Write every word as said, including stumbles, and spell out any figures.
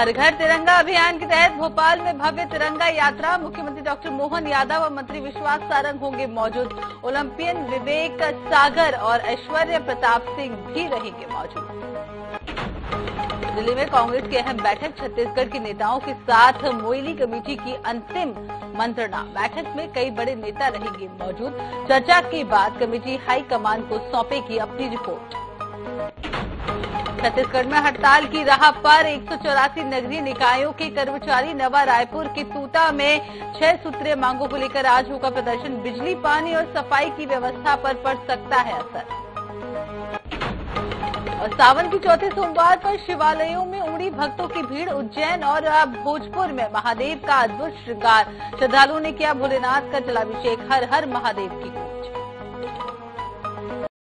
हर घर तिरंगा अभियान के तहत भोपाल में भव्य तिरंगा यात्रा। मुख्यमंत्री डॉक्टर मोहन यादव और मंत्री विश्वास सारंग होंगे मौजूद। ओलंपियन विवेक सागर और ऐश्वर्य प्रताप सिंह भी रहेंगे मौजूद। दिल्ली में कांग्रेस की अहम बैठक, छत्तीसगढ़ के नेताओं के साथ मोइली कमेटी की अंतिम मंत्रणा। बैठक में कई बड़े नेता रहेंगे मौजूद। चर्चा के बाद कमेटी हाईकमान को सौंपेगी अपनी रिपोर्ट। छत्तीसगढ़ में हड़ताल की राह पर एक सौ चौरासी नगरीय निकायों के कर्मचारी। नवा रायपुर के तूता में छह सूत्रीय मांगों को लेकर आज होगा प्रदर्शन। बिजली, पानी और सफाई की व्यवस्था पर पड़ सकता है असर। और सावन के चौथे सोमवार पर शिवालयों में उमड़ी भक्तों की भीड़। उज्जैन और भोजपुर में महादेव का अद्भुत श्रृंगार। श्रद्धालुओं ने किया भोलेनाथ का जलाभिषेक। हर हर महादेव की